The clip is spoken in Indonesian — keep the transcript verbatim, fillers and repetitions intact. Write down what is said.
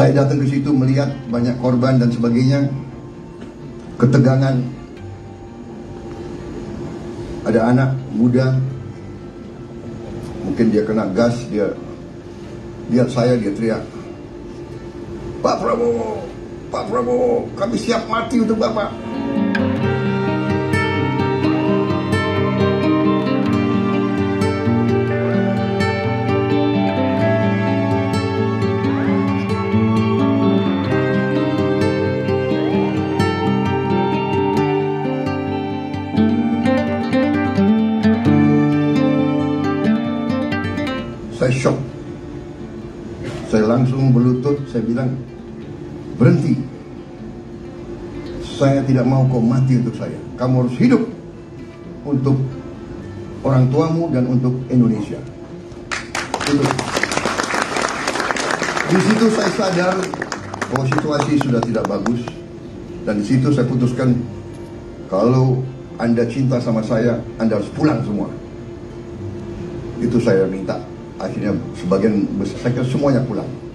Saya datang ke situ melihat banyak korban dan sebagainya, ketegangan, ada anak muda, mungkin dia kena gas, dia lihat saya, dia teriak, "Pak Prabowo, Pak Prabowo, kami siap mati untuk Bapak." Saya shock, saya langsung berlutut, saya bilang, "Berhenti, saya tidak mau kau mati untuk saya. Kamu harus hidup untuk orang tuamu dan untuk Indonesia." Di situ saya sadar bahwa situasi sudah tidak bagus, dan di situ saya putuskan, kalau Anda cinta sama saya, Anda harus pulang semua. Itu saya minta. Akhirnya sebagian besar, saya kira semuanya pulang.